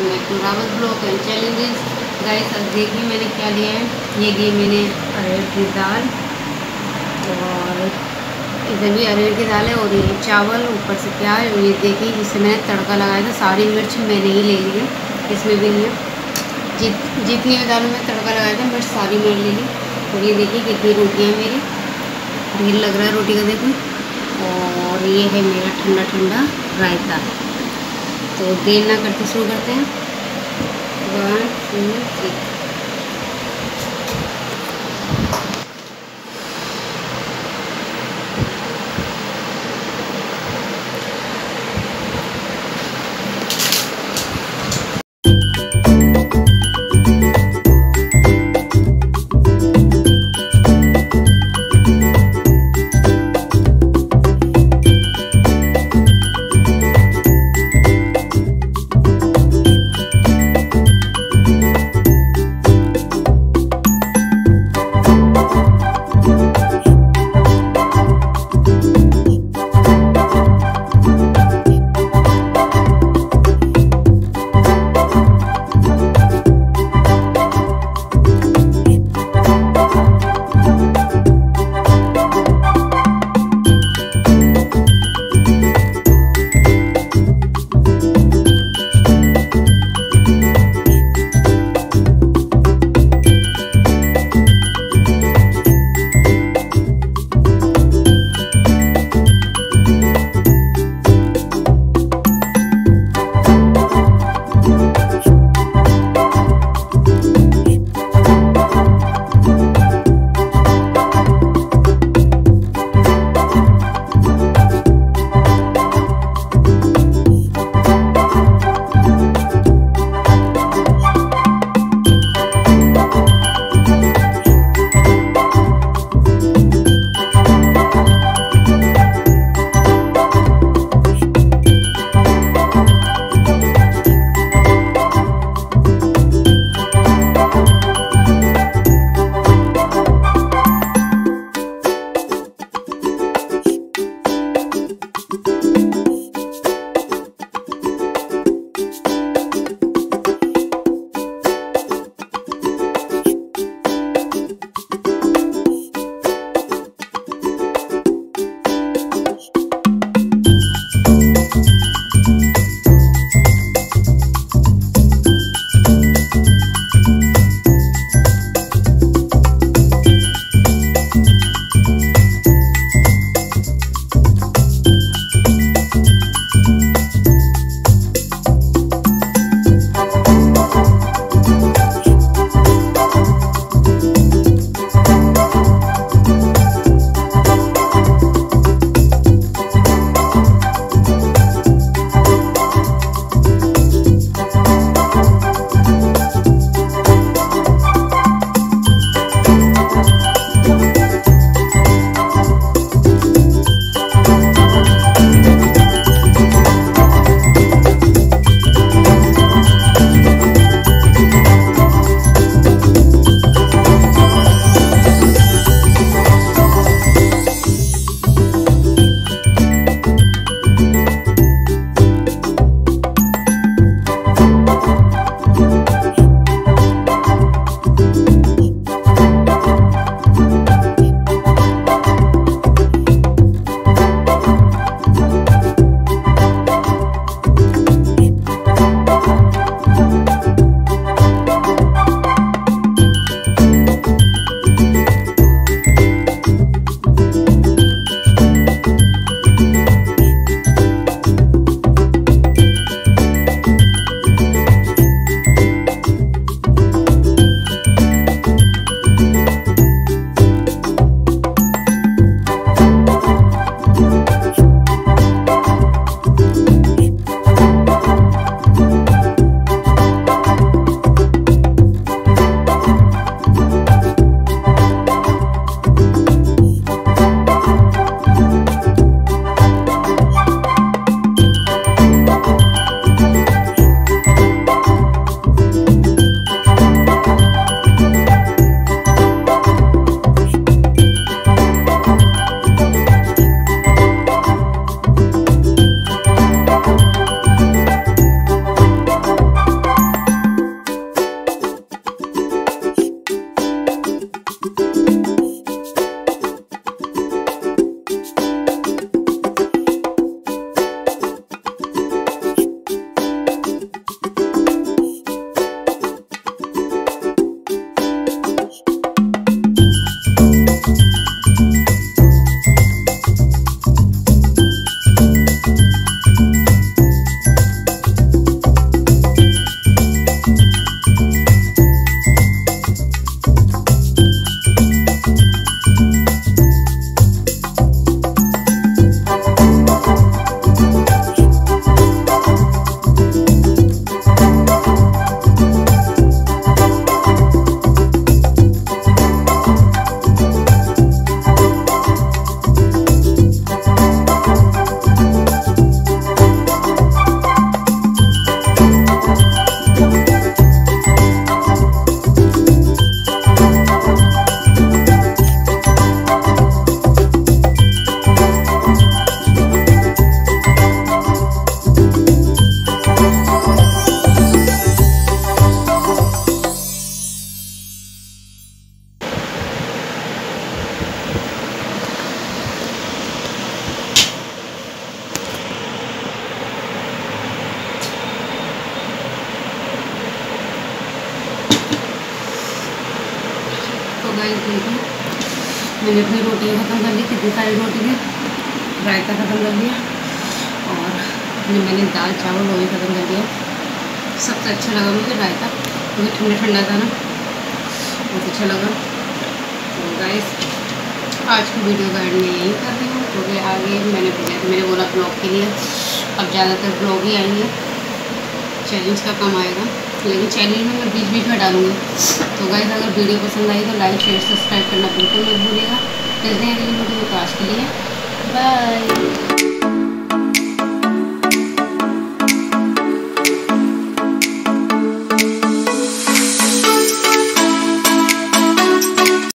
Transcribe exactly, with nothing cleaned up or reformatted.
Rawat blog and challenges. Guys अब देखिए मैंने क्या लिया है। ये लिए मैंने अरहर की दाल, और इधर भी अरहर की दाल है, और ये चावल, ऊपर से प्याज। और ये देखिए जिससे मैंने तड़का लगाया था, सारी मिर्च मैंने ही ले ली है, इसमें भी नहीं है। जित जितनी भी दाल में तड़का लगाया था मिर्च सारी मैंने ले ली। और ये देखिए कितनी रोटियाँ मेरी, भीड़ लग रहा है रोटी का देखो। और ये है मेरा ठंडा ठंडा रायता। तो देर ना करते शुरू करते हैं। One two three. गाइस देखिए मैंने अपनी रोटियाँ ख़त्म कर ली, कितनी सारी रोटी है, रायता ख़त्म कर लिया और अपने मैंने दाल चावल वो भी ख़त्म कर लिया। सबसे अच्छा लगा मुझे रायता, मुझे ठंडा ठंडा था ना, बहुत अच्छा लगा। तो गाइस आज की वीडियो का एंड मैं यही कर रही हूँ क्योंकि आगे मैंने मैंने बोला ब्लॉग के लिए अब ज़्यादातर ब्लॉग ही आएंगे, चैलेंज का काम आएगा, लेकिन चैलेंज में मैं बीच बीच में डालूंगी। तो गाइस अगर वीडियो पसंद आई तो लाइक शेयर सब्सक्राइब करना बिल्कुल मत भूलिएगा। मिलते हैं अगली वीडियो में, आज के लिए बाय।